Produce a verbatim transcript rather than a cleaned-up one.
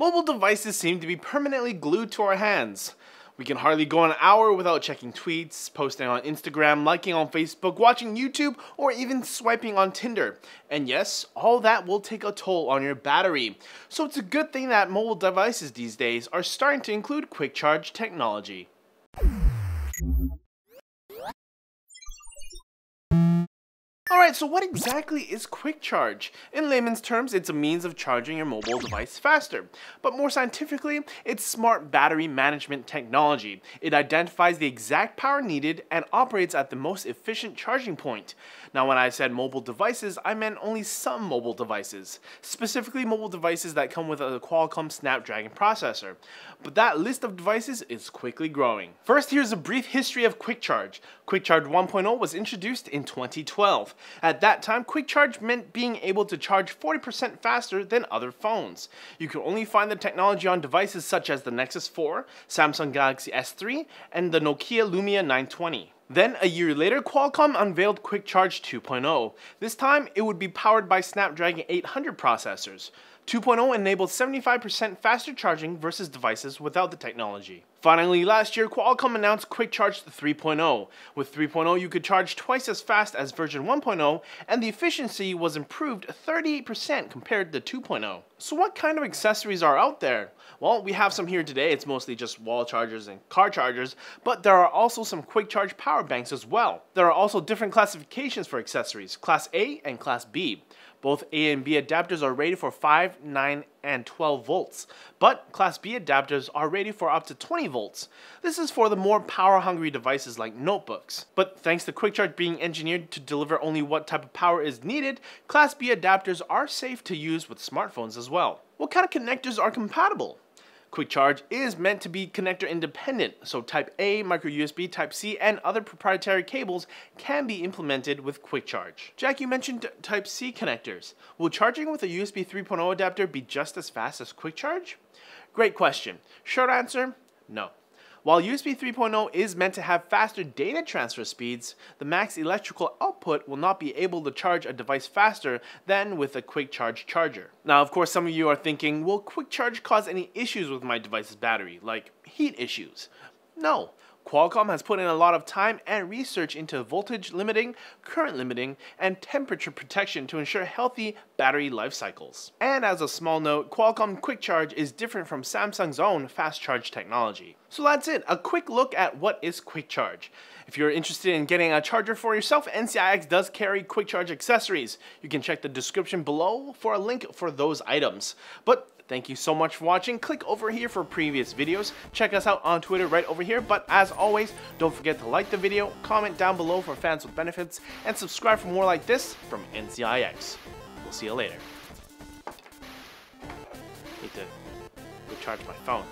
Mobile devices seem to be permanently glued to our hands. We can hardly go an hour without checking tweets, posting on Instagram, liking on Facebook, watching YouTube, or even swiping on Tinder. And yes, all that will take a toll on your battery. So it's a good thing that mobile devices these days are starting to include quick charge technology. Alright, so what exactly is quick charge? In layman's terms, it's a means of charging your mobile device faster. But more scientifically, it's smart battery management technology. It identifies the exact power needed and operates at the most efficient charging point. Now, when I said mobile devices, I meant only some mobile devices. Specifically, mobile devices that come with a Qualcomm Snapdragon processor. But that list of devices is quickly growing. First, here's a brief history of quick charge. Quick Charge one point oh was introduced in twenty twelve. At that time, quick charge meant being able to charge forty percent faster than other phones. You can only find the technology on devices such as the Nexus four, Samsung Galaxy S three, and the Nokia Lumia nine twenty. Then, a year later, Qualcomm unveiled Quick Charge two point oh. This time, it would be powered by Snapdragon eight hundred processors. two point oh enabled seventy-five percent faster charging versus devices without the technology. Finally, last year, Qualcomm announced Quick Charge three point oh. With three point oh, you could charge twice as fast as version one point oh, and the efficiency was improved thirty-eight percent compared to two point oh. So what kind of accessories are out there? Well, we have some here today. It's mostly just wall chargers and car chargers, but there are also some quick charge power banks as well. There are also different classifications for accessories, Class A and Class B. Both A and B adapters are rated for five, nine, and twelve volts, but Class B adapters are rated for up to twenty volts. This is for the more power-hungry devices like notebooks. But thanks to quick charge being engineered to deliver only what type of power is needed, Class B adapters are safe to use with smartphones as well. What kind of connectors are compatible? Quick charge is meant to be connector independent, so Type A, micro U S B, Type C, and other proprietary cables can be implemented with quick charge. Jack, you mentioned Type C connectors. Will charging with a U S B three point oh adapter be just as fast as quick charge? Great question. Short answer, no. While U S B three point oh is meant to have faster data transfer speeds, the max electrical output will not be able to charge a device faster than with a quick charge charger. Now, of course, some of you are thinking, will quick charge cause any issues with my device's battery, like heat issues? No. Qualcomm has put in a lot of time and research into voltage limiting, current limiting, and temperature protection to ensure healthy battery life cycles. And as a small note, Qualcomm Quick Charge is different from Samsung's own fast charge technology. So that's it, a quick look at what is quick charge. If you're interested in getting a charger for yourself, N C I X does carry quick charge accessories. You can check the description below for a link for those items. But thank you so much for watching. Click over here for previous videos. Check us out on Twitter right over here. But as always, don't forget to like the video, comment down below for fans with benefits, and subscribe for more like this from N C I X. We'll see you later. Need to recharge my phone.